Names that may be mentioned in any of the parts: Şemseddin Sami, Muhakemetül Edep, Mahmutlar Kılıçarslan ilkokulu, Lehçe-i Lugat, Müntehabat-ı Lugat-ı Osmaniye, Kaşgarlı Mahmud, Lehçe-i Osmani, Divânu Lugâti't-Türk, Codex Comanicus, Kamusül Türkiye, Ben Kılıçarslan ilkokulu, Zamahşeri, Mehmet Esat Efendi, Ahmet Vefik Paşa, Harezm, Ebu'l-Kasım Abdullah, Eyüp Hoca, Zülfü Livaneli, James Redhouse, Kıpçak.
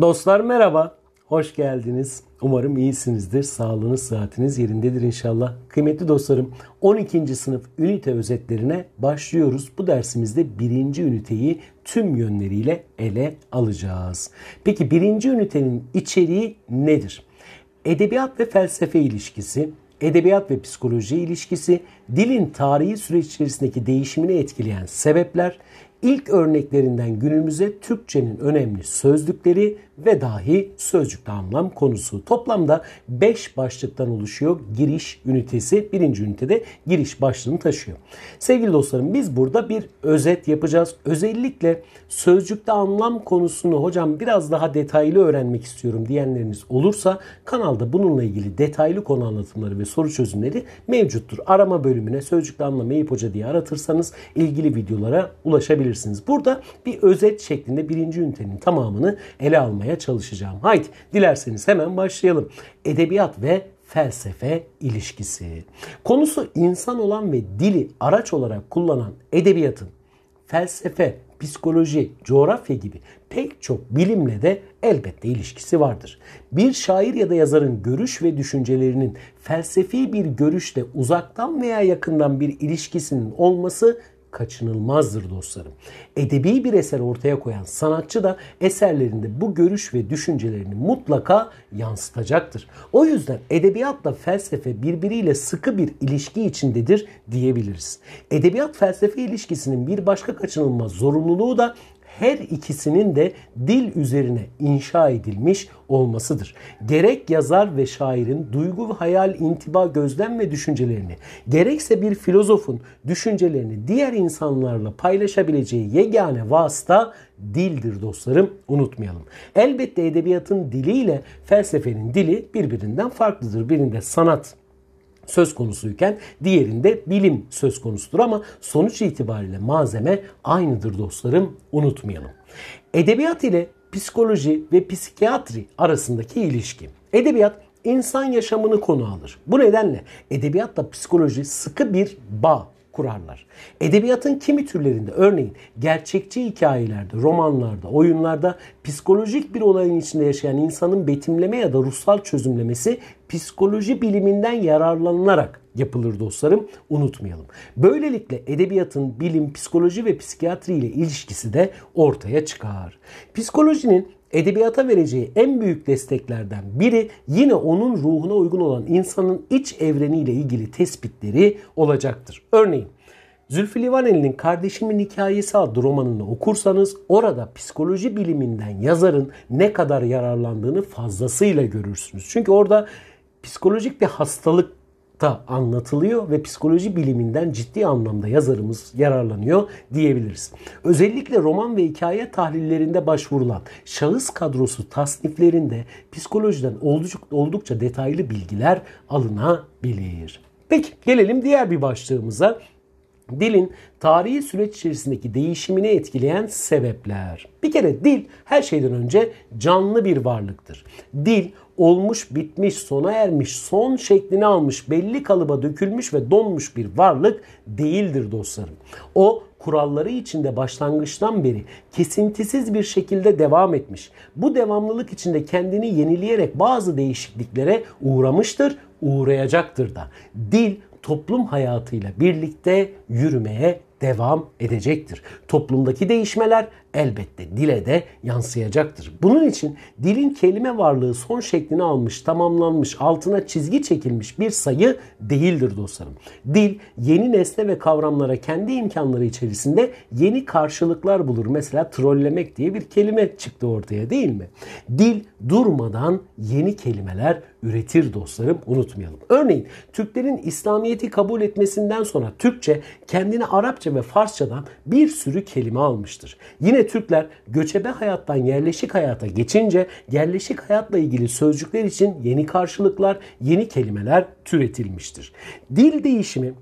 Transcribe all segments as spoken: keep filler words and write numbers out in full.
Dostlar merhaba, hoş geldiniz. Umarım iyisinizdir, sağlığınız, sıhhatiniz yerindedir inşallah. Kıymetli dostlarım, on ikinci sınıf ünite özetlerine başlıyoruz. Bu dersimizde birinci üniteyi tüm yönleriyle ele alacağız. Peki birinci ünitenin içeriği nedir? Edebiyat ve felsefe ilişkisi, edebiyat ve psikoloji ilişkisi, dilin tarihi süreç içerisindeki değişimini etkileyen sebepler, İlk örneklerinden günümüze Türkçenin önemli sözlükleri ve dahi sözcükte anlam konusu. Toplamda beş başlıktan oluşuyor giriş ünitesi. Birinci ünitede giriş başlığını taşıyor. Sevgili dostlarım, biz burada bir özet yapacağız. Özellikle sözcükte anlam konusunu hocam biraz daha detaylı öğrenmek istiyorum diyenleriniz olursa kanalda bununla ilgili detaylı konu anlatımları ve soru çözümleri mevcuttur. Arama bölümüne sözcükte anlam Eyüp Hoca diye aratırsanız ilgili videolara ulaşabilirsiniz. Burada bir özet şeklinde birinci ünitenin tamamını ele almaya çalışacağım. Haydi dilerseniz hemen başlayalım. Edebiyat ve felsefe ilişkisi. Konusu insan olan ve dili araç olarak kullanan edebiyatın felsefe, psikoloji, coğrafya gibi pek çok bilimle de elbette ilişkisi vardır. Bir şair ya da yazarın görüş ve düşüncelerinin felsefi bir görüşle uzaktan veya yakından bir ilişkisinin olması kaçınılmazdır dostlarım. Edebi bir eser ortaya koyan sanatçı da eserlerinde bu görüş ve düşüncelerini mutlaka yansıtacaktır. O yüzden edebiyatla felsefe birbiriyle sıkı bir ilişki içindedir diyebiliriz. Edebiyat felsefe ilişkisinin bir başka kaçınılmaz zorunluluğu da her ikisinin de dil üzerine inşa edilmiş olmasıdır. Gerek yazar ve şairin duygu ve hayal, intiba, gözlem ve düşüncelerini, gerekse bir filozofun düşüncelerini diğer insanlarla paylaşabileceği yegane vasıta dildir dostlarım, unutmayalım. Elbette edebiyatın diliyle felsefenin dili birbirinden farklıdır. Birinde sanat söz konusuyken diğerinde bilim söz konusudur ama sonuç itibariyle malzeme aynıdır dostlarım, unutmayalım. Edebiyat ile psikoloji ve psikiyatri arasındaki ilişki. Edebiyat insan yaşamını konu alır. Bu nedenle edebiyatla psikoloji sıkı bir bağ kurarlar. Edebiyatın kimi türlerinde, örneğin gerçekçi hikayelerde, romanlarda, oyunlarda psikolojik bir olayın içinde yaşayan insanın betimleme ya da ruhsal çözümlemesi psikoloji biliminden yararlanılarak yapılır dostlarım, unutmayalım. Böylelikle edebiyatın bilim, psikoloji ve psikiyatri ile ilişkisi de ortaya çıkar. Psikolojinin edebiyata vereceği en büyük desteklerden biri yine onun ruhuna uygun olan insanın iç evreniyle ilgili tespitleri olacaktır. Örneğin Zülfü Livaneli'nin Kardeşimin Hikayesi adlı romanını okursanız orada psikoloji biliminden yazarın ne kadar yararlandığını fazlasıyla görürsünüz. Çünkü orada psikolojik bir hastalık da anlatılıyor ve psikoloji biliminden ciddi anlamda yazarımız yararlanıyor diyebiliriz. Özellikle roman ve hikaye tahlillerinde başvurulan şahıs kadrosu tasniflerinde psikolojiden oldukça detaylı bilgiler alınabilir. Peki gelelim diğer bir başlığımıza. Dilin tarihi süreç içerisindeki değişimini etkileyen sebepler. Bir kere dil her şeyden önce canlı bir varlıktır. Dil olmuş, bitmiş, sona ermiş, son şeklini almış, belli kalıba dökülmüş ve donmuş bir varlık değildir dostlarım. O kuralları içinde başlangıçtan beri kesintisiz bir şekilde devam etmiş. Bu devamlılık içinde kendini yenileyerek bazı değişikliklere uğramıştır, uğrayacaktır da. Dil toplum hayatıyla birlikte yürümeye devam edecektir. Toplumdaki değişmeler elbette dile de yansıyacaktır. Bunun için dilin kelime varlığı son şeklini almış, tamamlanmış, altına çizgi çekilmiş bir sayı değildir dostlarım. Dil yeni nesne ve kavramlara kendi imkanları içerisinde yeni karşılıklar bulur. Mesela trollemek diye bir kelime çıktı ortaya, değil mi? Dil durmadan yeni kelimeler üretir dostlarım, unutmayalım. Örneğin Türklerin İslamiyet'i kabul etmesinden sonra Türkçe kendine Arapça ve Farsçadan bir sürü kelime almıştır. Yine Türkler göçebe hayattan yerleşik hayata geçince yerleşik hayatla ilgili sözcükler için yeni karşılıklar, yeni kelimeler türetilmiştir. Dil değişimi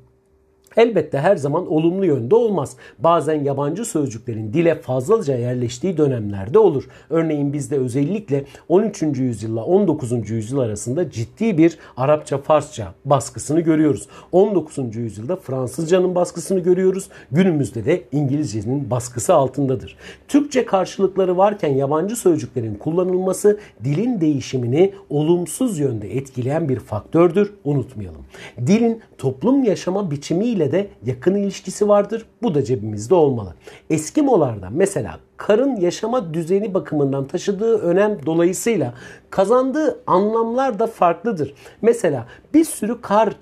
elbette her zaman olumlu yönde olmaz. Bazen yabancı sözcüklerin dile fazlaca yerleştiği dönemlerde olur. Örneğin bizde özellikle on üçüncü yüzyılla on dokuzuncu yüzyıl arasında ciddi bir Arapça-Farsça baskısını görüyoruz. on dokuzuncu yüzyılda Fransızcanın baskısını görüyoruz. Günümüzde de İngilizcenin baskısı altındadır. Türkçe karşılıkları varken yabancı sözcüklerin kullanılması dilin değişimini olumsuz yönde etkileyen bir faktördür. Unutmayalım. Dilin toplum yaşama biçimiyle de yakın ilişkisi vardır. Bu da cebimizde olmalı. Eskimolarda mesela karın yaşama düzeni bakımından taşıdığı önem dolayısıyla kazandığı anlamlar da farklıdır. Mesela bir sürü kar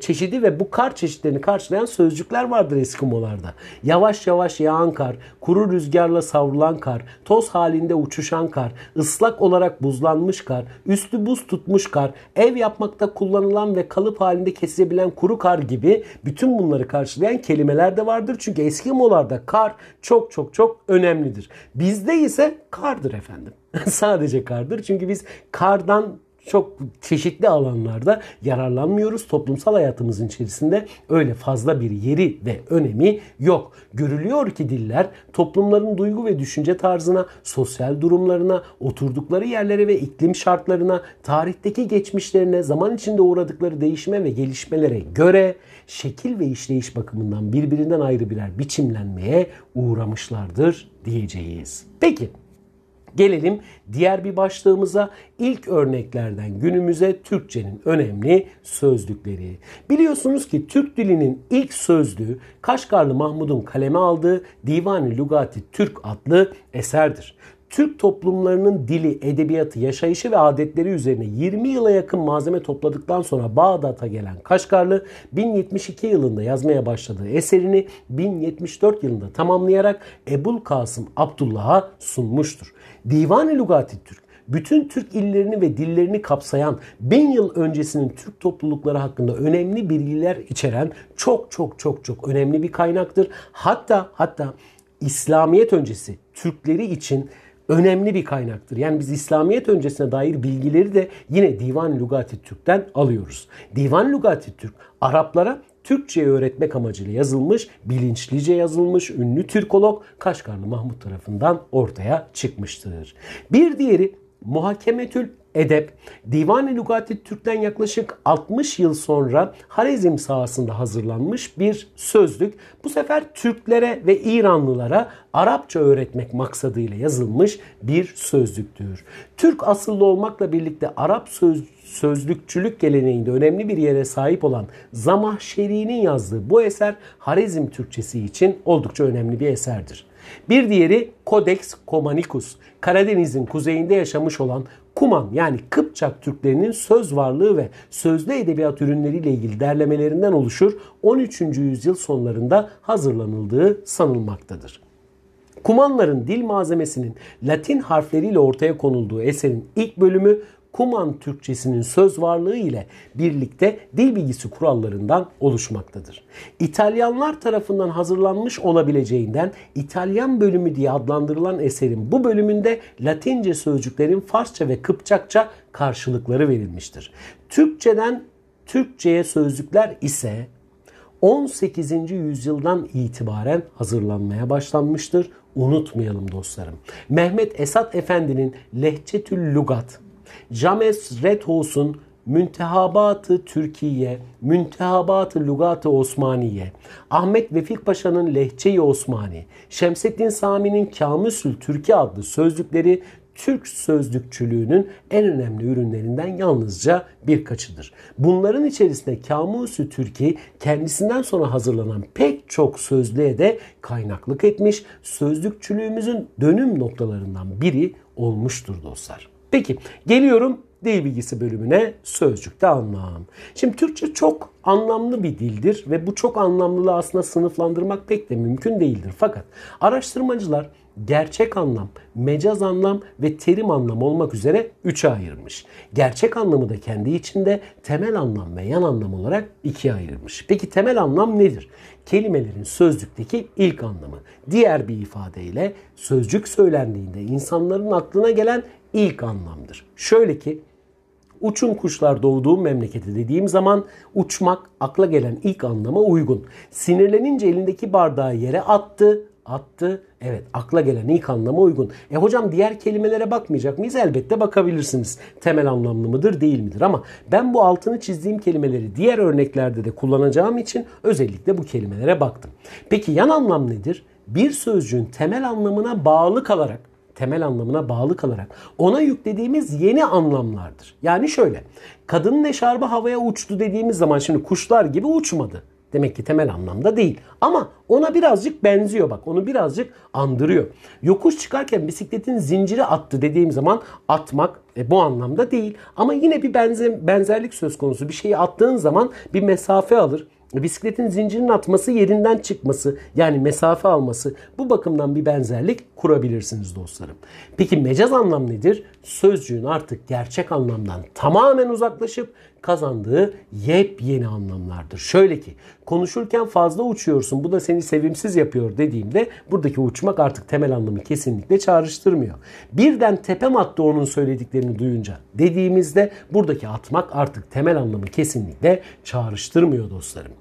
çeşidi ve bu kar çeşitlerini karşılayan sözcükler vardır Eskimolarda. Yavaş yavaş yağan kar, kuru rüzgarla savrulan kar, toz halinde uçuşan kar, ıslak olarak buzlanmış kar, üstü buz tutmuş kar, ev yapmakta kullanılan ve kalıp halinde kesilebilen kuru kar gibi bütün bunları karşılayan kelimeler de vardır. Çünkü Eskimolarda kar çok çok çok önemlidir. Bizde ise kardır efendim. Sadece kardır. Çünkü biz kardan çok çeşitli alanlarda yararlanmıyoruz. Toplumsal hayatımızın içerisinde öyle fazla bir yeri ve önemi yok. Görülüyor ki diller toplumların duygu ve düşünce tarzına, sosyal durumlarına, oturdukları yerlere ve iklim şartlarına, tarihteki geçmişlerine, zaman içinde uğradıkları değişme ve gelişmelere göre şekil ve işleyiş bakımından birbirinden ayrı birer biçimlenmeye uğramışlardır diyeceğiz. Peki. Gelelim diğer bir başlığımıza, ilk örneklerden günümüze Türkçenin önemli sözlükleri. Biliyorsunuz ki Türk dilinin ilk sözlüğü Kaşgarlı Mahmud'un kaleme aldığı Divânu Lugâti't-Türk adlı eserdir. Türk toplumlarının dili, edebiyatı, yaşayışı ve adetleri üzerine yirmi yıla yakın malzeme topladıktan sonra Bağdat'a gelen Kaşgarlı bin yetmiş iki yılında yazmaya başladığı eserini bin yetmiş dört yılında tamamlayarak Ebu'l-Kasım Abdullah'a sunmuştur. Divânu Lugâti't-Türk bütün Türk illerini ve dillerini kapsayan, bin yıl öncesinin Türk toplulukları hakkında önemli bilgiler içeren çok çok çok çok önemli bir kaynaktır. Hatta hatta İslamiyet öncesi Türkleri için önemli bir kaynaktır. Yani biz İslamiyet öncesine dair bilgileri de yine Divânu Lugâti't-Türk'ten alıyoruz. Divânu Lugâti't-Türk Araplara Türkçe'yi öğretmek amacıyla yazılmış, bilinçlice yazılmış ünlü Türkolog Kaşgarlı Mahmud tarafından ortaya çıkmıştır. Bir diğeri Muhakemetül Edep, Divânu Lugâti't-Türk'ten yaklaşık altmış yıl sonra Harezm sahasında hazırlanmış bir sözlük. Bu sefer Türklere ve İranlılara Arapça öğretmek maksadıyla yazılmış bir sözlüktür. Türk asıllı olmakla birlikte Arap söz, sözlükçülük geleneğinde önemli bir yere sahip olan Zamahşeri'nin yazdığı bu eser Harezm Türkçesi için oldukça önemli bir eserdir. Bir diğeri Codex Comanicus, Karadeniz'in kuzeyinde yaşamış olan Kuman yani Kıpçak Türklerinin söz varlığı ve sözlü edebiyat ürünleriyle ilgili derlemelerinden oluşur, on üçüncü yüzyıl sonlarında hazırlanıldığı sanılmaktadır. Kumanların dil malzemesinin Latin harfleriyle ortaya konulduğu eserin ilk bölümü Kuman Türkçesinin söz varlığı ile birlikte dil bilgisi kurallarından oluşmaktadır. İtalyanlar tarafından hazırlanmış olabileceğinden İtalyan bölümü diye adlandırılan eserin bu bölümünde Latince sözcüklerin Farsça ve Kıpçakça karşılıkları verilmiştir. Türkçeden Türkçeye sözcükler ise on sekizinci yüzyıldan itibaren hazırlanmaya başlanmıştır. Unutmayalım dostlarım. Mehmet Esat Efendi'nin Lehçe-i Lugat, James Redhouse'un Müntehabat-ı Türkiye, Müntehabat-ı Lugat-ı Osmaniye, Ahmet Vefik Paşa'nın Lehçe-i Osmani, Şemseddin Sami'nin Kamusül Türkiye adlı sözlükleri Türk sözlükçülüğünün en önemli ürünlerinden yalnızca birkaçıdır. Bunların içerisinde Kamusül Türkiye kendisinden sonra hazırlanan pek çok sözlüğe de kaynaklık etmiş, sözlükçülüğümüzün dönüm noktalarından biri olmuştur dostlar. Peki geliyorum dil bilgisi bölümüne, sözcükte anlam. Şimdi Türkçe çok anlamlı bir dildir ve bu çok anlamlılığı aslında sınıflandırmak pek de mümkün değildir. Fakat araştırmacılar gerçek anlam, mecaz anlam ve terim anlam olmak üzere üçe ayırmış. Gerçek anlamı da kendi içinde temel anlam ve yan anlam olarak ikiye ayırmış. Peki temel anlam nedir? Kelimelerin sözcükteki ilk anlamı. Diğer bir ifadeyle sözcük söylendiğinde insanların aklına gelen ilk anlamdır. Şöyle ki Uçun kuşlar doğduğum memleketi dediğim zaman uçmak akla gelen ilk anlama uygun. Sinirlenince elindeki bardağı yere attı. Attı. Evet, akla gelen ilk anlama uygun. E hocam diğer kelimelere bakmayacak mıyız? Elbette bakabilirsiniz. Temel anlamlı mıdır, değil midir? Ama ben bu altını çizdiğim kelimeleri diğer örneklerde de kullanacağım için özellikle bu kelimelere baktım. Peki yan anlam nedir? Bir sözcüğün temel anlamına bağlı kalarak, temel anlamına bağlı kalarak ona yüklediğimiz yeni anlamlardır. Yani şöyle, kadının eşarbı havaya uçtu dediğimiz zaman şimdi kuşlar gibi uçmadı. Demek ki temel anlamda değil. Ama ona birazcık benziyor bak. Onu birazcık andırıyor. Yokuş çıkarken bisikletin zinciri attı dediğim zaman atmak e, bu anlamda değil. Ama yine bir benze, benzerlik söz konusu. Bir şeyi attığın zaman bir mesafe alır. Bisikletin zincirinin atması, yerinden çıkması, yani mesafe alması, bu bakımdan bir benzerlik kurabilirsiniz dostlarım. Peki mecaz anlam nedir? Sözcüğün artık gerçek anlamdan tamamen uzaklaşıp kazandığı yepyeni anlamlardır. Şöyle ki, konuşurken fazla uçuyorsun, bu da seni sevimsiz yapıyor dediğimde buradaki uçmak artık temel anlamı kesinlikle çağrıştırmıyor. Birden tepem attı onun söylediklerini duyunca dediğimizde buradaki atmak artık temel anlamı kesinlikle çağrıştırmıyor dostlarım.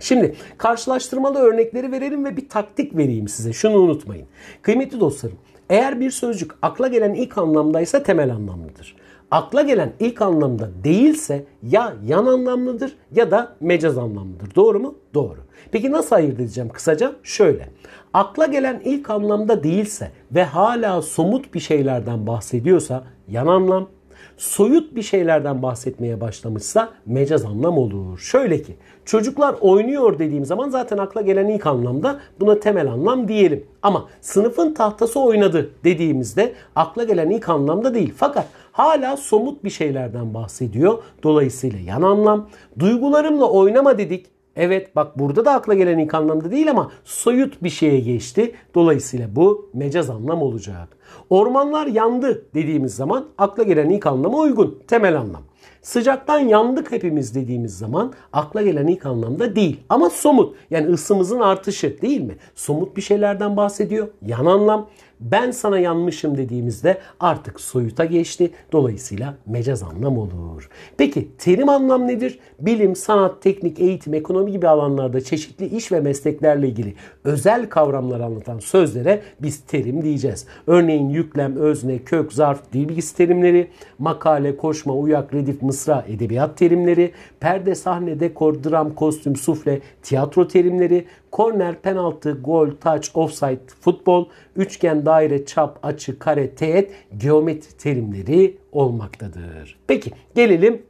Şimdi karşılaştırmalı örnekleri verelim ve bir taktik vereyim size. Şunu unutmayın. Kıymetli dostlarım, eğer bir sözcük akla gelen ilk anlamdaysa temel anlamlıdır. Akla gelen ilk anlamda değilse ya yan anlamlıdır ya da mecaz anlamlıdır. Doğru mu? Doğru. Peki nasıl ayırt edeceğim? Kısaca şöyle. Akla gelen ilk anlamda değilse ve hala somut bir şeylerden bahsediyorsa yan anlam, soyut bir şeylerden bahsetmeye başlamışsa mecaz anlam olur. Şöyle ki, çocuklar oynuyor dediğim zaman zaten akla gelen ilk anlamda, buna temel anlam diyelim. Ama sınıfın tahtası oynadı dediğimizde akla gelen ilk anlamda değil. Fakat hala somut bir şeylerden bahsediyor. Dolayısıyla yan anlam. Duygularımla oynama dedik. Evet bak, burada da akla gelen ilk anlamda değil ama soyut bir şeye geçti. Dolayısıyla bu mecaz anlam olacak. Ormanlar yandı dediğimiz zaman akla gelen ilk anlama uygun. Temel anlam. Sıcaktan yandık hepimiz dediğimiz zaman akla gelen ilk anlamda değil ama somut. Yani ısımızın artışı değil mi? Somut bir şeylerden bahsediyor. Yan anlam. Ben sana yanmışım dediğimizde artık soyuta geçti. Dolayısıyla mecaz anlam olur. Peki terim anlam nedir? Bilim, sanat, teknik, eğitim, ekonomi gibi alanlarda çeşitli iş ve mesleklerle ilgili özel kavramları anlatan sözlere biz terim diyeceğiz. Örneğin yüklem, özne, kök, zarf, dil bilgisi terimleri, makale, koşma, uyak, redif, mısra, edebiyat terimleri, perde, sahne, dekor, dram, kostüm, sufle, tiyatro terimleri, korner, penaltı, gol, taç, ofsayt, futbol, üçgen, daire, çap, açı, kare, teğet, geometri terimleri olmaktadır. Peki gelelim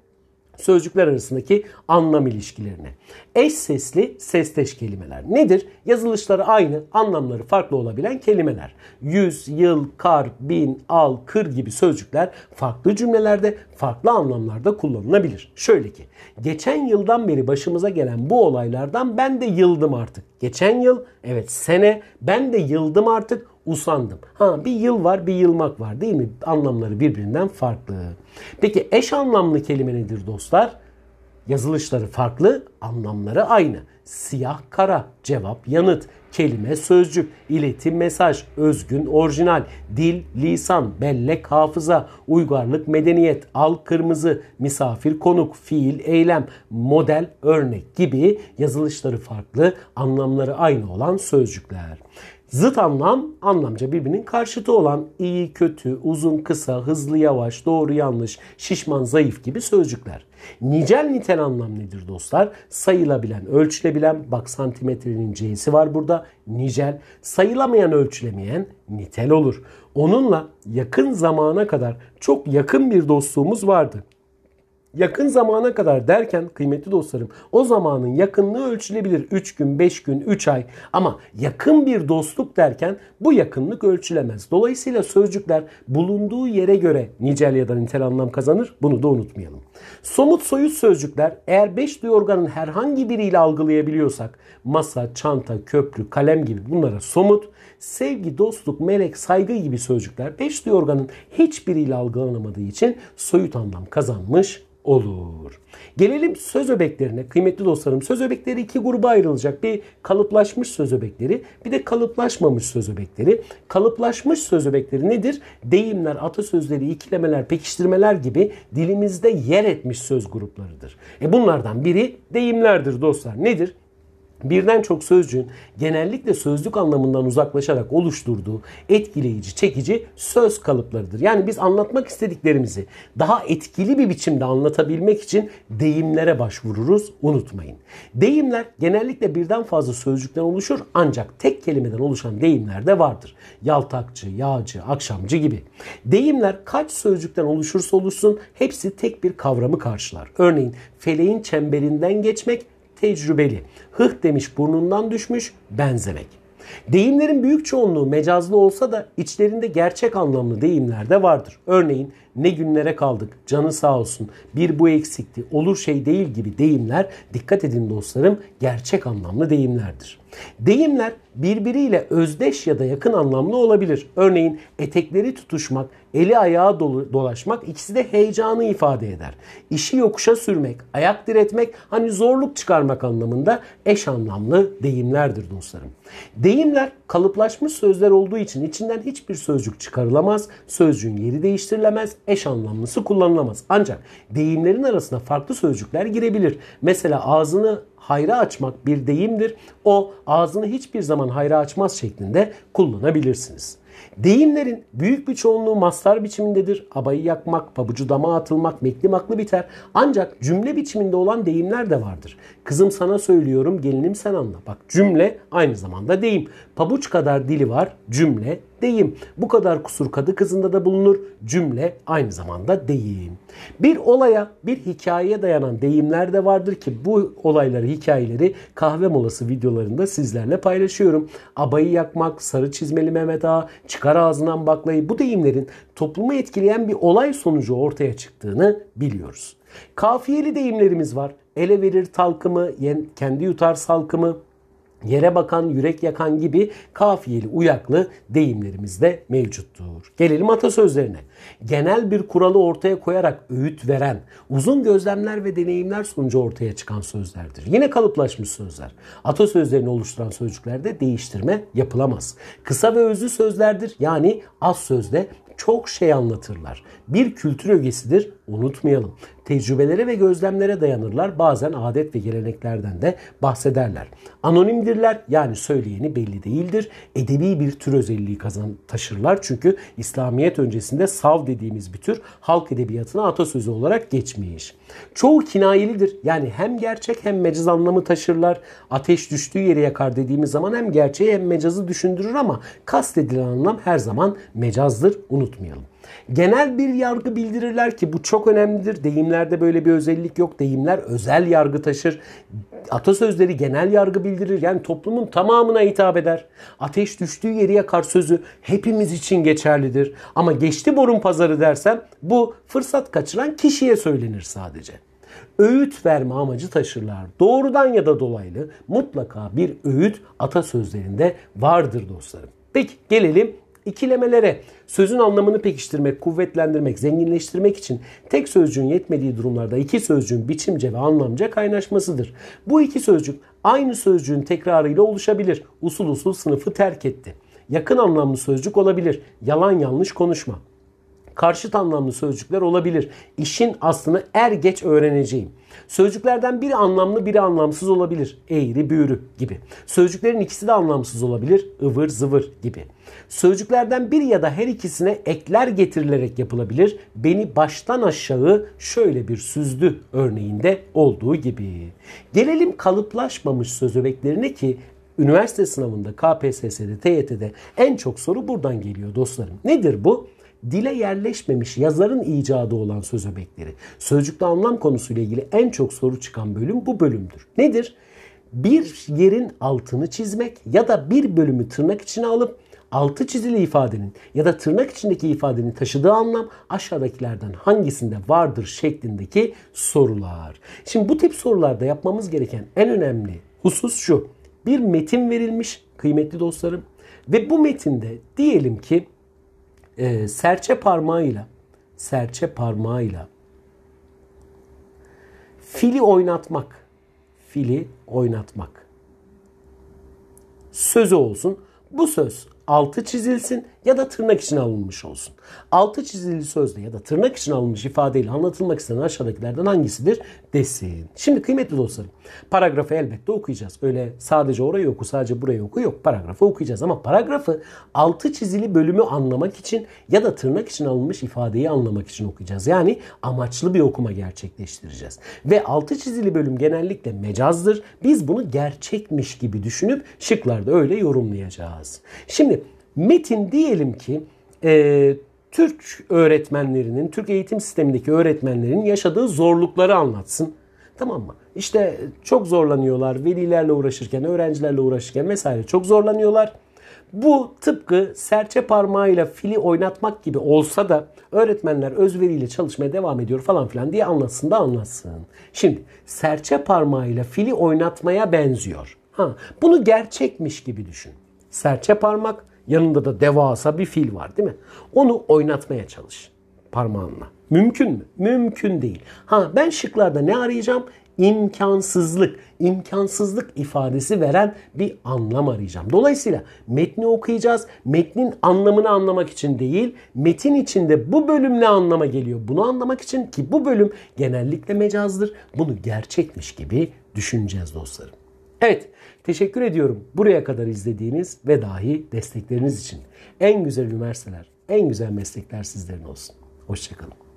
sözcükler arasındaki anlam ilişkilerine. Eş sesli, sesteş kelimeler nedir? Yazılışları aynı, anlamları farklı olabilen kelimeler. Yüz, yıl, kar, bin, al, kır gibi sözcükler farklı cümlelerde, farklı anlamlarda kullanılabilir. Şöyle ki, geçen yıldan beri başımıza gelen bu olaylardan ben de yıldım artık. Geçen yıl, evet sene, ben de yıldım artık. Usandım. Ha, bir yıl var, bir yılmak var değil mi? Anlamları birbirinden farklı. Peki eş anlamlı kelime nedir dostlar? Yazılışları farklı, anlamları aynı. Siyah, kara, cevap, yanıt, kelime, sözcük, iletim, mesaj, özgün, orijinal, dil, lisan, bellek, hafıza, uygarlık, medeniyet, al, kırmızı, misafir, konuk, fiil, eylem, model, örnek gibi yazılışları farklı, anlamları aynı olan sözcükler. Zıt anlam, anlamca birbirinin karşıtı olan iyi, kötü, uzun, kısa, hızlı, yavaş, doğru, yanlış, şişman, zayıf gibi sözcükler. Nicel nitel anlam nedir dostlar? Sayılabilen, ölçülebilen, bak santimetrenin c'si var burada, nicel. Sayılamayan, ölçülemeyen nitel olur. Onunla yakın zamana kadar çok yakın bir dostluğumuz vardı. Yakın zamana kadar derken kıymetli dostlarım, o zamanın yakınlığı ölçülebilir. üç gün, beş gün, üç ay, ama yakın bir dostluk derken bu yakınlık ölçülemez. Dolayısıyla sözcükler bulunduğu yere göre nicel ya da nitel anlam kazanır. Bunu da unutmayalım. Somut soyut sözcükler, eğer beş duyorganın herhangi biriyle algılayabiliyorsak masa, çanta, köprü, kalem gibi bunlara somut, sevgi, dostluk, melek, saygı gibi sözcükler beş duyorganın hiçbiriyle algılanamadığı için soyut anlam kazanmış olur. Gelelim söz öbeklerine. Kıymetli dostlarım, söz öbekleri iki gruba ayrılacak. Bir kalıplaşmış söz öbekleri, bir de kalıplaşmamış söz öbekleri. Kalıplaşmış söz öbekleri nedir? Deyimler, atasözleri, ikilemeler, pekiştirmeler gibi dilimizde yer etmiş söz gruplarıdır. E bunlardan biri deyimlerdir dostlar. Nedir? Birden çok sözcüğün genellikle sözlük anlamından uzaklaşarak oluşturduğu etkileyici, çekici söz kalıplarıdır. Yani biz anlatmak istediklerimizi daha etkili bir biçimde anlatabilmek için deyimlere başvururuz, unutmayın. Deyimler genellikle birden fazla sözcükten oluşur, ancak tek kelimeden oluşan deyimler de vardır. Yaltakçı, yağcı, akşamcı gibi. Deyimler kaç sözcükten oluşursa oluşsun hepsi tek bir kavramı karşılar. Örneğin feleğin çemberinden geçmek, tecrübeli, hıh demiş burnundan düşmüş, benzemek. Deyimlerin büyük çoğunluğu mecazlı olsa da içlerinde gerçek anlamlı deyimler de vardır. Örneğin ne günlere kaldık, canı sağ olsun, bir bu eksikti, olur şey değil gibi deyimler, dikkat edin dostlarım, gerçek anlamlı deyimlerdir. Deyimler birbiriyle özdeş ya da yakın anlamlı olabilir. Örneğin etekleri tutuşmak, eli ayağı dolaşmak ikisi de heyecanı ifade eder. İşi yokuşa sürmek, ayak diretmek, hani zorluk çıkarmak anlamında eş anlamlı deyimlerdir dostlarım. Deyimler kalıplaşmış sözler olduğu için içinden hiçbir sözcük çıkarılamaz, sözcüğün yeri değiştirilemez, eş anlamlısı kullanılamaz. Ancak deyimlerin arasına farklı sözcükler girebilir. Mesela ağzını hayra açmak bir deyimdir. O ağzını hiçbir zaman hayra açmaz şeklinde kullanabilirsiniz. Deyimlerin büyük bir çoğunluğu mastar biçimindedir. Abayı yakmak, pabucu dama atılmak, mekli maklı biter. Ancak cümle biçiminde olan deyimler de vardır. Kızım sana söylüyorum, gelinim sen anla. Bak, cümle aynı zamanda deyim. Pabuç kadar dili var, cümle deyim. Bu kadar kusur kadı kızında da bulunur, cümle aynı zamanda deyim. Bir olaya, bir hikayeye dayanan deyimler de vardır ki bu olayları, hikayeleri kahve molası videolarında sizlerle paylaşıyorum. Abayı yakmak, sarı çizmeli Mehmet Ağa, çıkar ağzından baklayı, bu deyimlerin toplumu etkileyen bir olay sonucu ortaya çıktığını biliyoruz. Kafiyeli deyimlerimiz var. Ele verir talkımı, kendi yutar salkımı, yere bakan, yürek yakan gibi kafiyeli, uyaklı deyimlerimiz de mevcuttur. Gelelim atasözlerine. Genel bir kuralı ortaya koyarak öğüt veren, uzun gözlemler ve deneyimler sonucu ortaya çıkan sözlerdir. Yine kalıplaşmış sözler. Atasözlerini oluşturan sözcüklerde değiştirme yapılamaz. Kısa ve özlü sözlerdir. Yani az sözde çok şey anlatırlar. Bir kültür ögesidir, unutmayalım. Tecrübelere ve gözlemlere dayanırlar. Bazen adet ve geleneklerden de bahsederler. Anonimdirler, yani söyleyeni belli değildir. Edebi bir tür özelliği kazan taşırlar. Çünkü İslamiyet öncesinde sav dediğimiz bir tür halk edebiyatına atasözü olarak geçmiş. Çoğu kinayelidir. Yani hem gerçek hem mecaz anlamı taşırlar. Ateş düştüğü yeri yakar dediğimiz zaman hem gerçeği hem mecazı düşündürür ama kastedilen anlam her zaman mecazdır, unutmayalım. Genel bir yargı bildirirler ki bu çok önemlidir. Deyimlerde böyle bir özellik yok. Deyimler özel yargı taşır. Atasözleri genel yargı bildirir. Yani toplumun tamamına hitap eder. Ateş düştüğü yeri yakar sözü hepimiz için geçerlidir. Ama geçti borun pazarı dersem bu fırsat kaçıran kişiye söylenir sadece. Öğüt verme amacı taşırlar. Doğrudan ya da dolaylı mutlaka bir öğüt atasözlerinde vardır dostlarım. Peki gelelim İkilemelere. Sözün anlamını pekiştirmek, kuvvetlendirmek, zenginleştirmek için tek sözcüğün yetmediği durumlarda iki sözcüğün biçimce ve anlamca kaynaşmasıdır. Bu iki sözcük aynı sözcüğün tekrarıyla oluşabilir. Usul usul sınıfı terk etti. Yakın anlamlı sözcük olabilir. Yalan yanlış konuşma. Karşıt anlamlı sözcükler olabilir. İşin aslını er geç öğreneceğim. Sözcüklerden biri anlamlı, biri anlamsız olabilir. Eğri, büğrü gibi. Sözcüklerin ikisi de anlamsız olabilir. Ivır, zıvır gibi. Sözcüklerden bir ya da her ikisine ekler getirilerek yapılabilir. Beni baştan aşağı şöyle bir süzdü örneğinde olduğu gibi. Gelelim kalıplaşmamış söz öbeklerine ki üniversite sınavında, K P S S'de, T Y T'de en çok soru buradan geliyor dostlarım. Nedir bu? Dile yerleşmemiş, yazarın icadı olan söz öbekleri. Sözcükte anlam konusuyla ilgili en çok soru çıkan bölüm bu bölümdür. Nedir? Bir yerin altını çizmek ya da bir bölümü tırnak içine alıp altı çizili ifadenin ya da tırnak içindeki ifadenin taşıdığı anlam aşağıdakilerden hangisinde vardır şeklindeki sorular. Şimdi bu tip sorularda yapmamız gereken en önemli husus şu. Bir metin verilmiş kıymetli dostlarım ve bu metinde diyelim ki Ee, serçe parmağıyla serçe parmağıyla Fili oynatmak. Fili oynatmak. Sözü olsun. Bu söz altı çizilsin ya da tırnak için alınmış olsun. Altı çizili sözle ya da tırnak için alınmış ifadeyle anlatılmak istenen aşağıdakilerden hangisidir desin. Şimdi kıymetli dostlarım, paragrafı elbette okuyacağız. Öyle sadece orayı oku, sadece burayı oku yok. Paragrafı okuyacağız ama paragrafı altı çizili bölümü anlamak için ya da tırnak için alınmış ifadeyi anlamak için okuyacağız. Yani amaçlı bir okuma gerçekleştireceğiz. Ve altı çizili bölüm genellikle mecazdır. Biz bunu gerçekmiş gibi düşünüp şıklarda öyle yorumlayacağız. Şimdi metin diyelim ki e, Türk öğretmenlerinin, Türk eğitim sistemindeki öğretmenlerin yaşadığı zorlukları anlatsın. Tamam mı? İşte çok zorlanıyorlar, velilerle uğraşırken, öğrencilerle uğraşırken vesaire çok zorlanıyorlar. Bu tıpkı serçe parmağıyla fili oynatmak gibi olsa da öğretmenler özveriyle çalışmaya devam ediyor falan filan diye anlatsın da anlatsın. Şimdi serçe parmağıyla fili oynatmaya benziyor. Ha, bunu gerçekmiş gibi düşün. Serçe parmak, yanında da devasa bir fil var değil mi? Onu oynatmaya çalış parmağınla. Mümkün mü? Mümkün değil. Ha, ben şıklarda ne arayacağım? İmkansızlık. İmkansızlık ifadesi veren bir anlam arayacağım. Dolayısıyla metni okuyacağız. Metnin anlamını anlamak için değil, metin içinde bu bölüm ne anlama geliyor? Bunu anlamak için, ki bu bölüm genellikle mecazdır. Bunu gerçekmiş gibi düşüneceğiz dostlarım. Evet, teşekkür ediyorum buraya kadar izlediğiniz ve dahi destekleriniz için. En güzel üniversiteler, en güzel meslekler sizlerin olsun. Hoşça kalın.